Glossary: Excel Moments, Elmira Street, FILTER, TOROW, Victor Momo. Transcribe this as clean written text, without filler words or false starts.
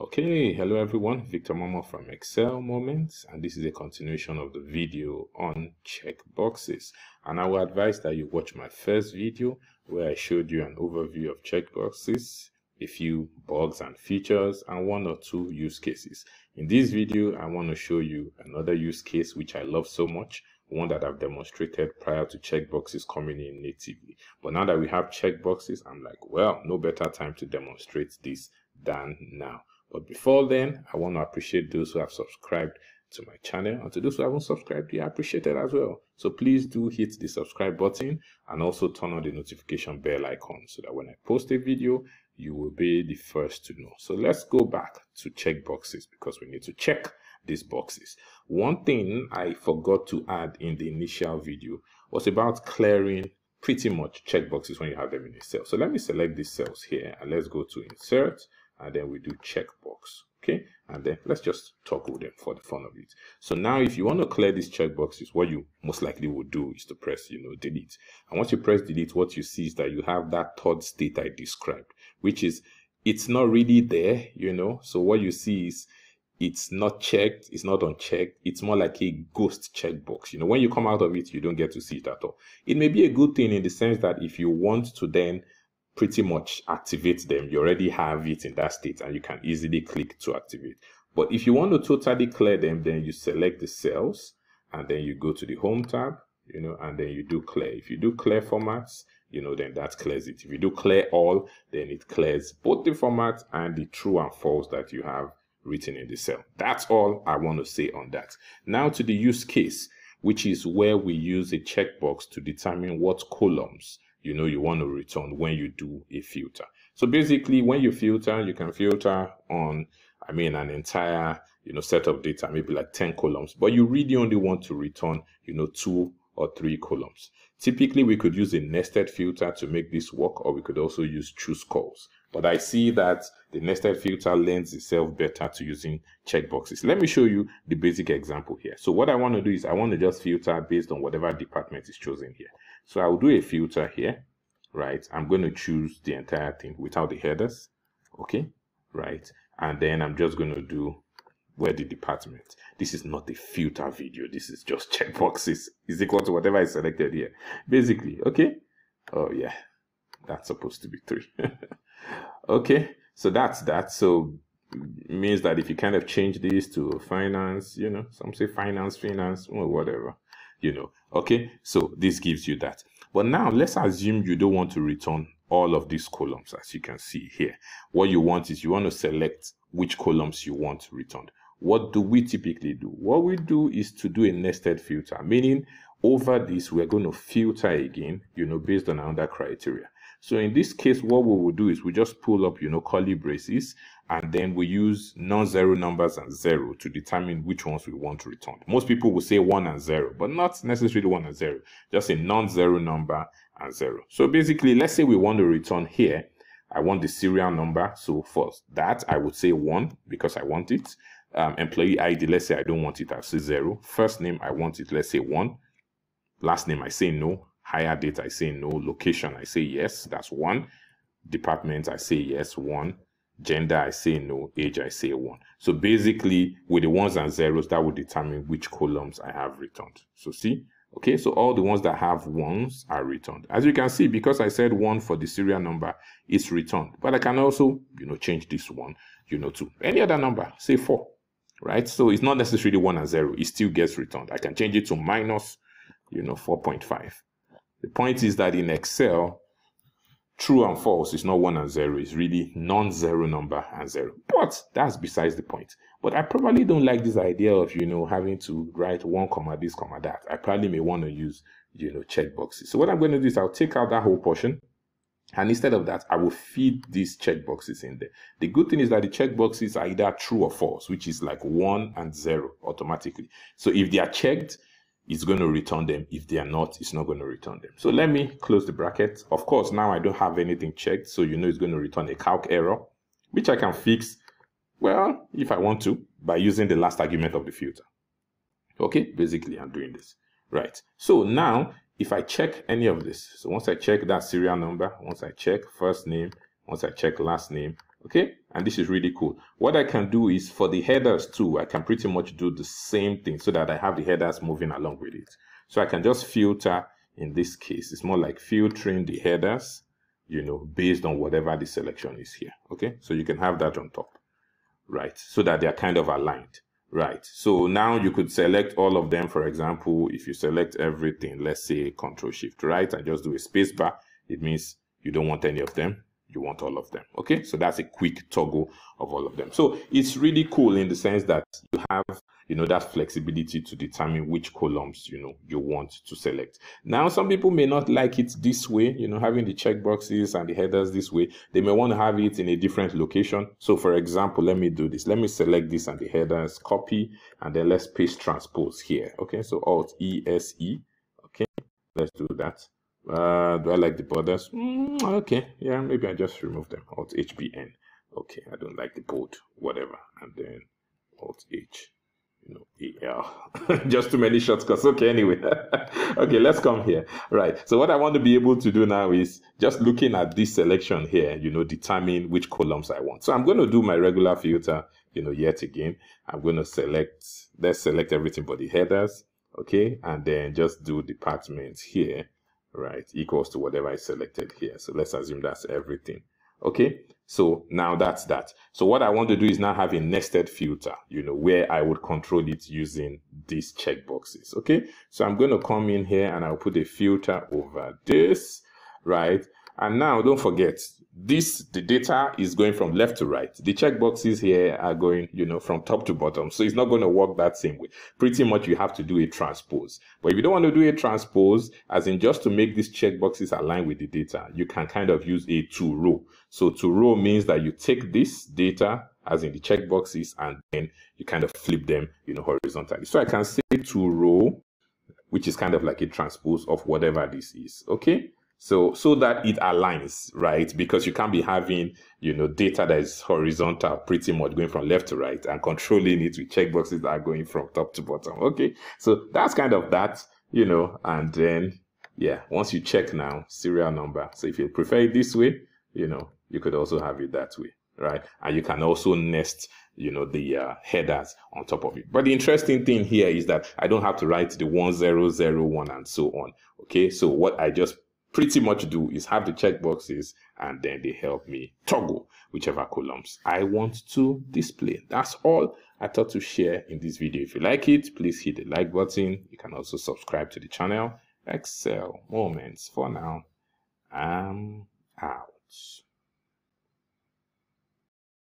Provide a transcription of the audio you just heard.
Okay, hello everyone, Victor Momo from Excel Moments, and this is a continuation of the video on checkboxes. And I will advise that you watch my first video where I showed you an overview of checkboxes, a few bugs and features, and one or two use cases. In this video, I want to show you another use case which I love so much, one that I've demonstrated prior to checkboxes coming in natively. But now that we have checkboxes, I'm like, well, no better time to demonstrate this than now. But before then, I want to appreciate those who have subscribed to my channel, and to those who haven't subscribed, you are appreciated as well. So please do hit the subscribe button and also turn on the notification bell icon so that when I post a video, you will be the first to know. So let's go back to checkboxes because we need to check these boxes. One thing I forgot to add in the initial video was about clearing pretty much checkboxes when you have them in a cell. So let me select these cells here and let's go to insert. And then we do checkbox, okay? And then let's just toggle them for the fun of it. So now if you want to clear these checkboxes, what you most likely will do is to press, delete. And once you press delete, what you see is that you have that third state I described, which is it's not really there, So what you see is it's not checked, it's not unchecked, it's more like a ghost checkbox. When you come out of it, you don't get to see it at all. It may be a good thing in the sense that if you want to then pretty much activate them, you already have it in that state and you can easily click to activate. But if you want to totally clear them, then you select the cells and then you go to the home tab, and then you do clear. If you do clear formats, then that clears it. If you do clear all, then it clears both the format and the true and false that you have written in the cell. That's all I want to say on that. Now to the use case, which is where we use a checkbox to determine what columns you want to return when you do a filter. So basically when you filter, you can filter on, an entire, set of data, maybe like 10 columns, but you really only want to return, 2 or 3 columns. Typically we could use a nested filter to make this work, or we could also use choose calls. But I see that the nested filter lends itself better to using checkboxes. Let me show you the basic example here. So what I want to do is I want to just filter based on whatever department is chosen here. So I'll do a filter here, right? I'm going to choose the entire thing without the headers, okay? Right, and then I'm just going to do where the department. This is not a filter video. This is just checkboxes is equal to whatever I selected here, basically, okay? Oh yeah, that's supposed to be 3. Okay, so that's that. So it means that if you kind of change this to finance, some say finance, or whatever. Okay, so this gives you that. But now let's assume you don't want to return all of these columns. As you can see here, what you want is you want to select which columns you want returned. What do we typically do? What we do is to do a nested filter, meaning over this we're going to filter again, based on another criteria. So in this case, what we will do is we just pull up, curly braces, and then we use non-zero numbers and 0 to determine which ones we want to return. Most people will say 1 and 0, but not necessarily 1 and 0, just a non-zero number and 0. So basically, let's say we want to return here. I want the serial number. So for that, I would say 1 because I want it. Employee ID, let's say I don't want it, I'll say 0. First name, I want it, let's say 1. Last name, I say no. Hire date, I say no. Location, I say yes, that's 1. Department, I say yes, 1. Gender, I say no. Age, I say 1. So basically, with the 1s and 0s, that will determine which columns I have returned. So see, okay, so all the ones that have 1s are returned. As you can see, because I said 1 for the serial number, it's returned. But I can also, change this 1, to any other number, say 4, right? So it's not necessarily 1 and 0. It still gets returned. I can change it to minus, 4.5. The point is that in Excel, true and false is not 1 and 0. It's really non-zero number and 0. But that's besides the point. But I probably don't like this idea of, having to write 1, this, that. I probably may want to use, checkboxes. So what I'm going to do is I'll take out that whole portion. And instead of that, I will feed these checkboxes in there. The good thing is that the checkboxes are either true or false, which is like 1 and 0 automatically. So if they are checked, it's going to return them. If they are not, it's not going to return them. So let me close the bracket. Of course, now I don't have anything checked, so it's going to return a calc error, which I can fix, well, if I want to, by using the last argument of the filter. Okay, basically I'm doing this. Right, so now if I check any of this, so once I check that serial number, once I check first name, once I check last name, Okay, and this is really cool. What I can do is for the headers too, I can pretty much do the same thing so that I have the headers moving along with it. So I can just filter in this case. It's more like filtering the headers, you know, based on whatever the selection is here. Okay, so you can have that on top, right? So that they are kind of aligned, right? So now you could select all of them. For example, if you select everything, let's say Control Shift right, and just do a space bar, it means you don't want any of them. You want all of them. Okay, so that's a quick toggle of all of them. So it's really cool in the sense that you have, you know, that flexibility to determine which columns, you know, you want to select. Now, some people may not like it this way, you know, having the checkboxes and the headers this way. They may want to have it in a different location. So for example, let me do this. Let me select this and the headers, copy, and then let's paste transpose here. Okay, so Alt E S E. Okay, let's do that. Do I like the borders? Okay, yeah, maybe I just remove them. Alt HBN. Okay, I don't like the bold, whatever. And then Alt H, you know, AL. Just too many shortcuts. Okay, anyway. Okay, let's come here. Right. So what I want to be able to do now is just looking at this selection here, you know, determine which columns I want. So I'm going to do my regular filter, you know, yet again. I'm going to select, let's select everything but the headers. Okay, and then just do departments here. Right, equals to whatever I selected here. So let's assume that's everything. Okay, so now that's that. So what I want to do is now have a nested filter, you know, where I would control it using these checkboxes. Okay, so I'm going to come in here and I'll put a filter over this, right? And now don't forget this, the data is going from left to right. The checkboxes here are going, you know, from top to bottom. So it's not going to work that same way. Pretty much you have to do a transpose. But if you don't want to do a transpose, as in just to make these checkboxes align with the data, you can kind of use a TOROW. So TOROW means that you take this data, as in the checkboxes, and then you kind of flip them, you know, horizontally. So I can say TOROW, which is kind of like a transpose of whatever this is. Okay. So that it aligns, right? Because you can't be having, you know, data that is horizontal, pretty much going from left to right, and controlling it with checkboxes that are going from top to bottom. Okay, so that's kind of that, you know. And then, yeah, once you check now, serial number. So if you prefer it this way, you know, you could also have it that way, right? And you can also nest, you know, the headers on top of it. But the interesting thing here is that I don't have to write the 1001 and so on. Okay, so what I just pretty much do is have the checkboxes and then they help me toggle whichever columns I want to display. That's all I thought to share in this video. If you like it, please hit the like button. You can also subscribe to the channel. Excel Moments. For now, I'm out.